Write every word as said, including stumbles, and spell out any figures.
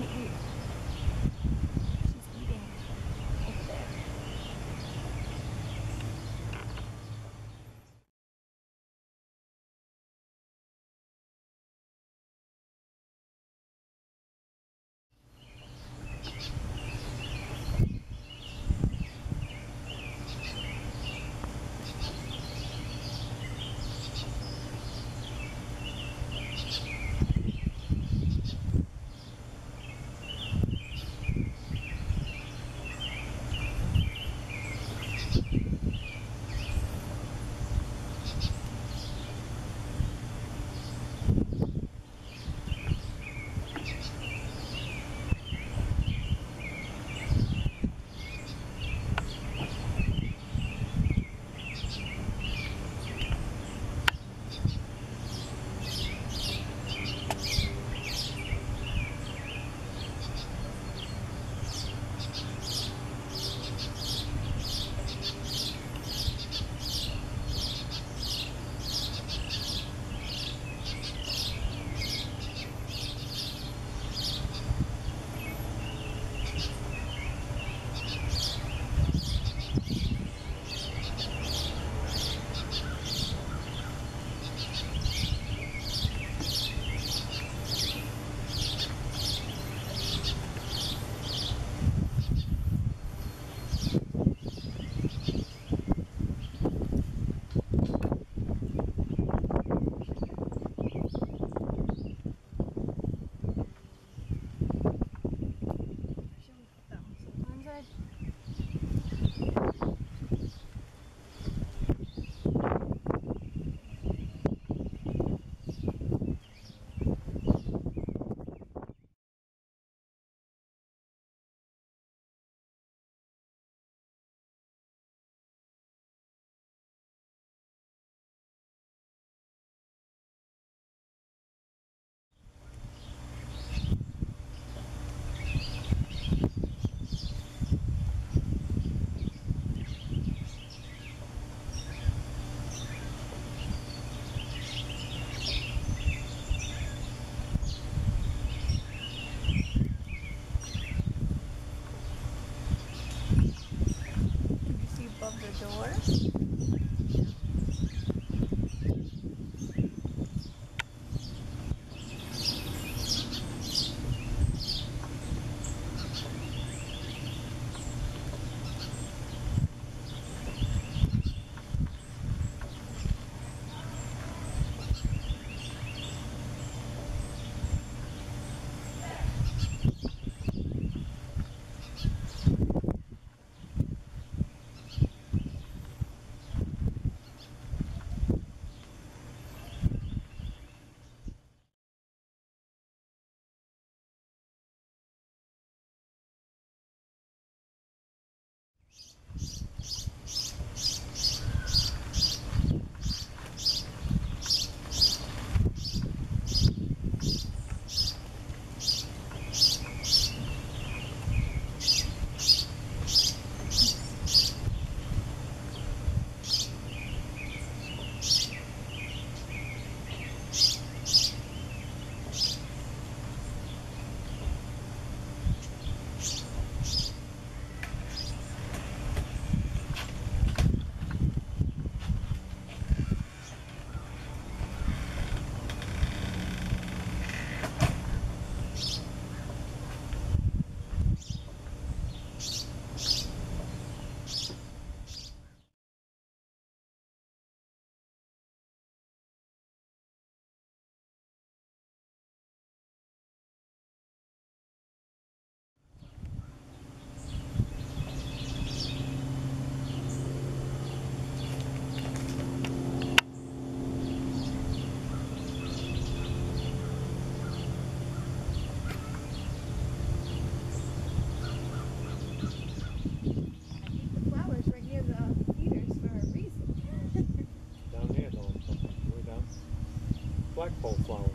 down here. She's eating over there. Black pole flower.